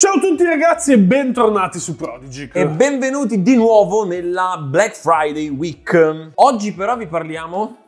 Ciao a tutti ragazzi e bentornati su Prodigic e benvenuti di nuovo nella Black Friday Week. Oggi però vi parliamo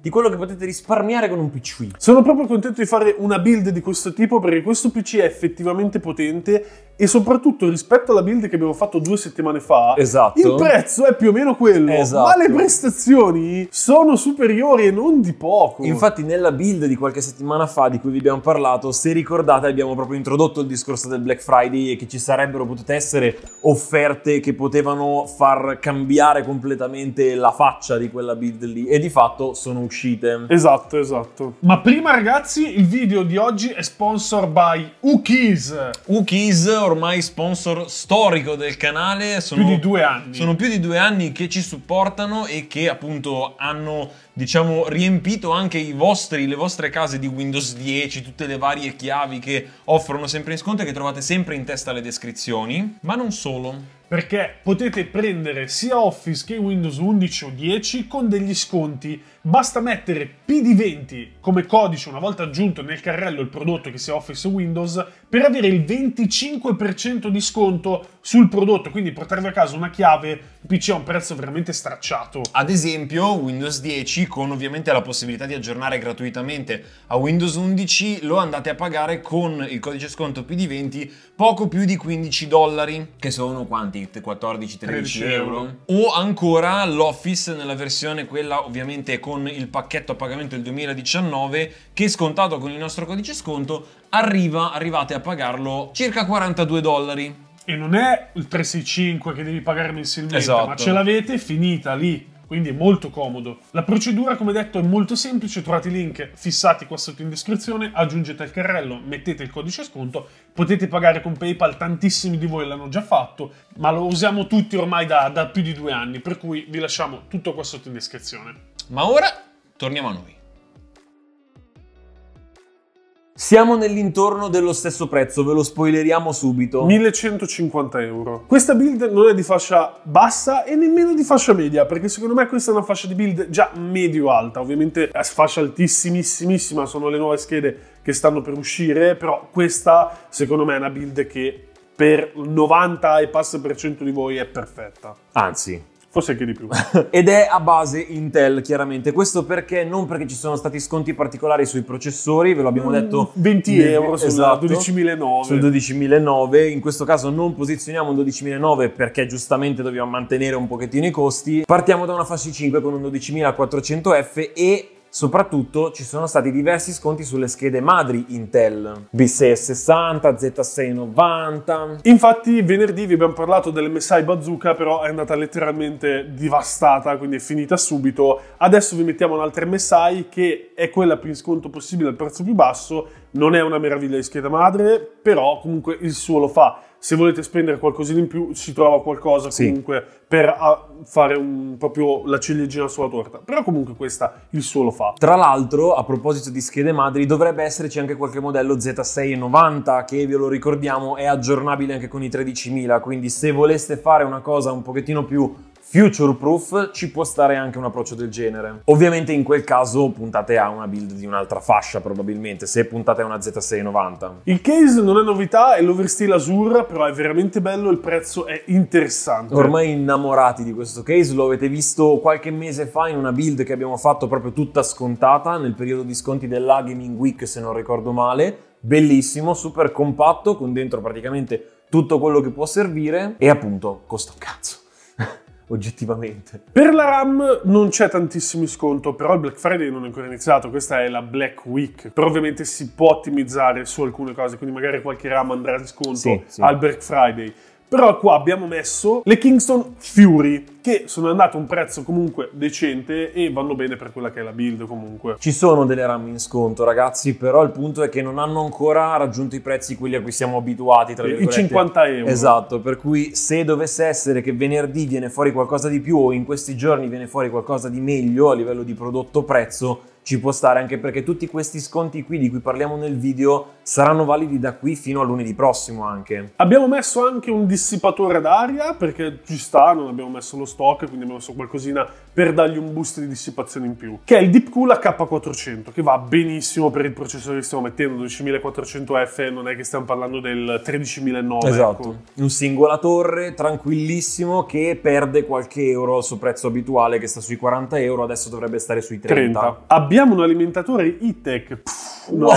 di quello che potete risparmiare con un PC. Sono proprio contento di fare una build di questo tipo perché questo PC è effettivamente potente e soprattutto rispetto alla build che abbiamo fatto 2 settimane fa, esatto, il prezzo è più o meno quello, esatto, ma le prestazioni sono superiori e non di poco. Infatti nella build di qualche settimana fa di cui vi abbiamo parlato, se ricordate, abbiamo proprio introdotto il discorso del Black Friday e che ci sarebbero potute essere offerte che potevano far cambiare completamente la faccia di quella build lì, e di fatto sono uscite. Esatto, esatto. Ma prima ragazzi, il video di oggi è sponsor by Whokeys. Whokeys, ormai sponsor storico del canale, sono più di 2 anni. Sono più di 2 anni che ci supportano e che appunto hanno, diciamo, riempito anche le vostre case di Windows 10, tutte le varie chiavi che offrono sempre in sconto e che trovate sempre in testa alle descrizioni, ma non solo. Perché potete prendere sia Office che Windows 11 o 10 con degli sconti. Basta mettere PD20 come codice una volta aggiunto nel carrello il prodotto, che sia Office o Windows, per avere il 25% di sconto sul prodotto, quindi portarvi a casa una chiave PC a un prezzo veramente stracciato. Ad esempio Windows 10, con ovviamente la possibilità di aggiornare gratuitamente a Windows 11, lo andate a pagare con il codice sconto PD20 poco più di $15, che sono quanti? 14-13 euro. O ancora l'Office nella versione, quella ovviamente con il pacchetto a pagamento del 2019, che scontato con il nostro codice sconto arrivate a pagarlo circa $42. E non è il 365 che devi pagare mensilmente, esatto, ma ce l'avete finita lì. Quindi è molto comodo. La procedura, come detto, è molto semplice. Trovate i link fissati qua sotto in descrizione, aggiungete il carrello, mettete il codice sconto, potete pagare con PayPal, tantissimi di voi l'hanno già fatto, ma lo usiamo tutti ormai da più di 2 anni, per cui vi lasciamo tutto qua sotto in descrizione. Ma ora torniamo a noi. Siamo nell'intorno dello stesso prezzo, ve lo spoileriamo subito. 1150 euro. Questa build non è di fascia bassa e nemmeno di fascia media, perché secondo me questa è una fascia di build già medio-alta. Ovviamente è fascia altissimissima, sono le nuove schede che stanno per uscire, però questa secondo me è una build che per 90 e passa per cento di voi è perfetta. Anzi, forse anche di più. Ed è a base Intel, chiaramente. Questo perché? Non perché ci sono stati sconti particolari sui processori, ve lo abbiamo detto. 20 euro sulla, esatto, 12.900. Sul 12.900. In questo caso non posizioniamo un 12.900 perché giustamente dobbiamo mantenere un pochettino i costi. Partiamo da una fascia 5 con un 12400F e soprattutto ci sono stati diversi sconti sulle schede madri Intel, B660, Z690. Infatti venerdì vi abbiamo parlato dell'MSI Bazooka, però è andata letteralmente devastata, quindi è finita subito. Adesso vi mettiamo un'altra MSI che è quella più in sconto possibile al prezzo più basso. Non è una meraviglia di scheda madre, però comunque il suo lo fa. Se volete spendere qualcosina in più si trova qualcosa, sì, comunque per fare proprio la ciliegina sulla torta, però comunque questa il suo lo fa. Tra l'altro, a proposito di schede madri, dovrebbe esserci anche qualche modello Z690 che, ve lo ricordiamo, è aggiornabile anche con i 13000, quindi se voleste fare una cosa un pochettino più future proof ci può stare anche un approccio del genere. Ovviamente in quel caso puntate a una build di un'altra fascia probabilmente, se puntate a una Z690. Il case non è novità, è l'oversteel Azure, però è veramente bello, il prezzo è interessante. Ormai innamorati di questo case, lo avete visto qualche mese fa in una build che abbiamo fatto proprio tutta scontata nel periodo di sconti della Gaming Week, se non ricordo male. Bellissimo, super compatto, con dentro praticamente tutto quello che può servire e appunto costa un cazzo. Oggettivamente. Per la RAM non c'è tantissimo sconto, però il Black Friday non è ancora iniziato, questa è la Black Week, però ovviamente si può ottimizzare su alcune cose, quindi magari qualche RAM andrà in sconto, sì, sì, al Black Friday. Però qua abbiamo messo le Kingston Fury, che sono andate a un prezzo comunque decente e vanno bene per quella che è la build comunque. Ci sono delle RAM in sconto ragazzi, però il punto è che non hanno ancora raggiunto i prezzi quelli a cui siamo abituati, tra virgolette. I 50 euro. Esatto, per cui se dovesse essere che venerdì viene fuori qualcosa di più o in questi giorni viene fuori qualcosa di meglio a livello di prodotto prezzo, ci può stare, anche perché tutti questi sconti qui di cui parliamo nel video saranno validi da qui fino a lunedì prossimo anche. Abbiamo messo anche un dissipatore d'aria perché ci sta, non abbiamo messo lo stock, quindi abbiamo messo qualcosina per dargli un boost di dissipazione in più, che è il Deep Cool K400, che va benissimo per il processore che stiamo mettendo, 12400F, non è che stiamo parlando del 13900. Esatto, ecco. Un singola torre tranquillissimo che perde qualche euro al suo prezzo abituale che sta sui 40 euro, adesso dovrebbe stare sui 30. Abbiamo un alimentatore E-Tech. No,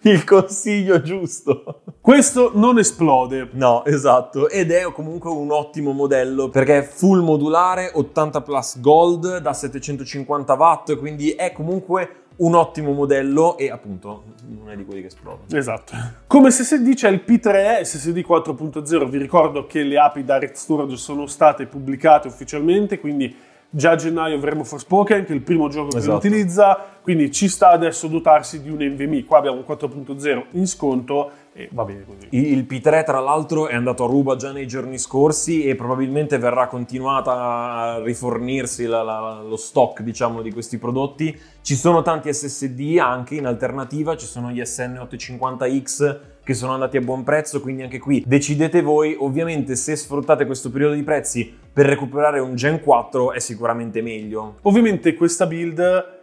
il consiglio giusto. Questo non esplode. No, esatto. Ed è comunque un ottimo modello perché è full modulare, 80 plus gold da 750 watt, quindi è comunque un ottimo modello e appunto non è di quelli che esplode. Esatto. Come SSD c'è il P3e SSD 4.0. Vi ricordo che le API da Red Storage sono state pubblicate ufficialmente, quindi già a gennaio avremo Forspoken, che è il primo gioco che lo utilizza, quindi ci sta adesso dotarsi di un NVMe. Qua abbiamo un 4.0 in sconto e va bene così. Il P3 tra l'altro è andato a ruba già nei giorni scorsi e probabilmente verrà continuata a rifornirsi lo stock, diciamo, di questi prodotti. Ci sono tanti SSD anche in alternativa, ci sono gli SN850X che sono andati a buon prezzo, quindi anche qui decidete voi. Ovviamente se sfruttate questo periodo di prezzi per recuperare un Gen 4 è sicuramente meglio. Ovviamente questa build,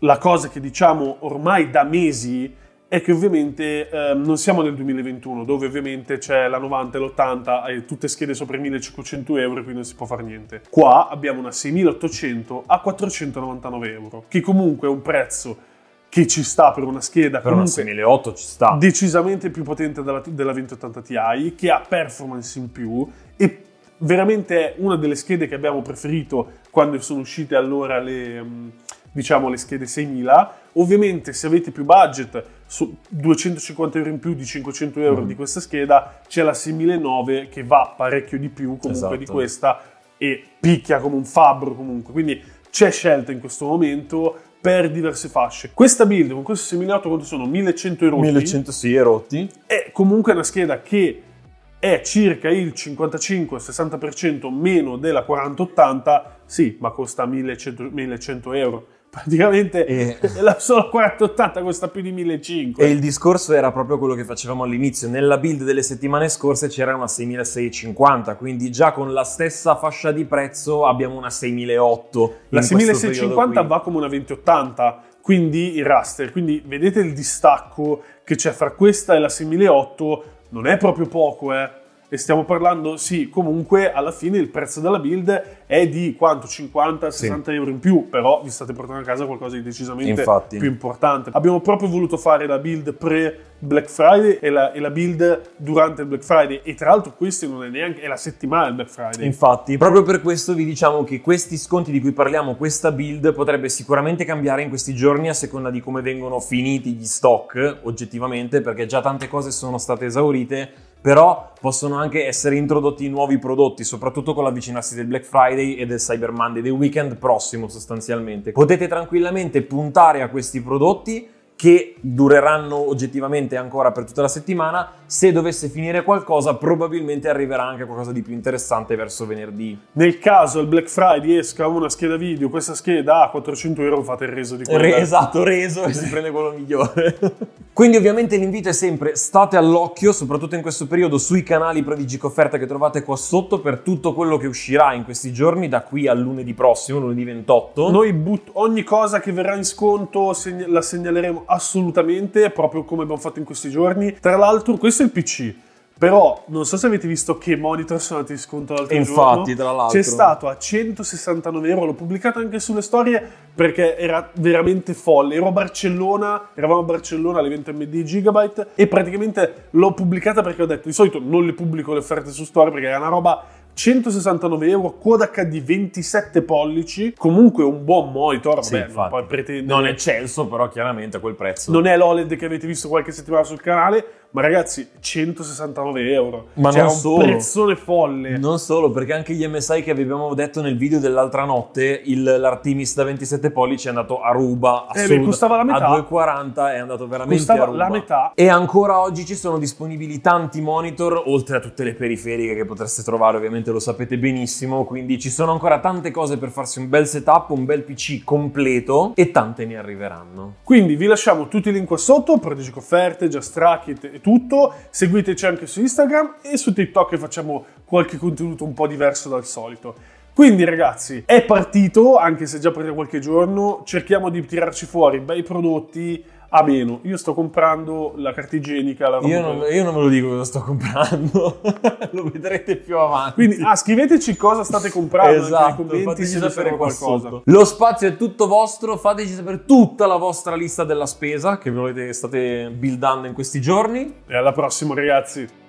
la cosa che diciamo ormai da mesi è che ovviamente non siamo nel 2021, dove ovviamente c'è la 90 e l'80 e tutte schede sopra i 1500 euro e quindi non si può fare niente. Qua abbiamo una 6800 a 499 euro, che comunque è un prezzo che ci sta per una scheda, per una 6800 ci sta, decisamente più potente della 2080 Ti, che ha performance in più e veramente è una delle schede che abbiamo preferito quando sono uscite allora le, diciamo, le schede 6000. Ovviamente se avete più budget, su 250 euro in più di 500 euro di questa scheda, c'è la 6009 che va parecchio di più comunque di questa e picchia come un fabbro comunque, quindi c'è scelta in questo momento per diverse fasce. Questa build con questo 6800 quanto sono? 1100 euro. 1100 sì, erotti. È comunque una scheda che è circa il 55-60% meno della 4080, sì, ma costa 1100 euro. Praticamente la sola 4080 costa più di 1500. E il discorso era proprio quello che facevamo all'inizio. Nella build delle settimane scorse c'era una 6650, quindi già con la stessa fascia di prezzo abbiamo una 6800. La 6650 va come una 2080, quindi il raster. Quindi vedete il distacco che c'è fra questa e la 6800, non è proprio poco, eh. E stiamo parlando, sì, comunque alla fine il prezzo della build è di quanto? 50-60 euro in più, però vi state portando a casa qualcosa di decisamente più importante. Abbiamo proprio voluto fare la build pre-Black Friday e la build durante il Black Friday, e tra l'altro questo non è neanche, è la settimana del Black Friday. Infatti, proprio per questo vi diciamo che questi sconti di cui parliamo, questa build potrebbe sicuramente cambiare in questi giorni a seconda di come vengono finiti gli stock, oggettivamente, perché già tante cose sono state esaurite, però possono anche essere introdotti nuovi prodotti, soprattutto con l'avvicinarsi del Black Friday e del Cyber Monday, del weekend prossimo sostanzialmente. Potete tranquillamente puntare a questi prodotti che dureranno oggettivamente ancora per tutta la settimana. Se dovesse finire qualcosa, probabilmente arriverà anche qualcosa di più interessante verso venerdì. Nel caso il Black Friday esca una scheda video, questa scheda a 400 euro fate il reso di quella. Reso e si prende quello migliore. Quindi ovviamente l'invito è sempre: state all'occhio, soprattutto in questo periodo, sui canali ProDigicoferta che trovate qua sotto per tutto quello che uscirà in questi giorni da qui al lunedì prossimo, lunedì 28. Noi ogni cosa che verrà in sconto la segnaleremo assolutamente, proprio come abbiamo fatto in questi giorni. Tra l'altro questo è il PC, però non so se avete visto che monitor sono andati in sconto l'altro giorno. Infatti, tra l'altro, c'è stato a 169 euro, l'ho pubblicato anche sulle storie perché era veramente folle. Ero a Barcellona, eravamo a Barcellona all'evento MD Gigabyte e praticamente l'ho pubblicata perché ho detto di solito non le pubblico le offerte su storie perché è una roba. 169 euro, quad HD 27 pollici, comunque un buon monitor, vabbè, non puoi pretendere. Non è Celso, però chiaramente a quel prezzo. Non è l'OLED che avete visto qualche settimana sul canale, Ma ragazzi, 169 euro, ma cioè, non solo, un prezzone folle. Non solo, perché anche gli MSI che vi abbiamo detto nel video dell'altra notte, l'Artemis da 27 pollici è andato a ruba, a sud, costava la metà. A 2,40 è andato veramente a ruba. La metà. E ancora oggi ci sono disponibili tanti monitor, oltre a tutte le periferiche che potreste trovare, ovviamente lo sapete benissimo, quindi ci sono ancora tante cose per farsi un bel setup, un bel PC completo, e tante ne arriveranno. Quindi vi lasciamo tutti i link qua sotto, ProDigicoferta, Just Track It e tutto, seguiteci anche su Instagram e su TikTok che facciamo qualche contenuto un po' diverso dal solito. Quindi ragazzi, è partito, anche se già per qualche giorno, cerchiamo di tirarci fuori bei prodotti a meno. Io sto comprando la carta igienica, la io non ve lo dico cosa sto comprando, lo vedrete più avanti. Quindi scriveteci cosa state comprando, esatto, nei commenti, se sapere qualcosa. Lo spazio è tutto vostro, fateci sapere tutta la vostra lista della spesa che state buildando in questi giorni. E alla prossima ragazzi!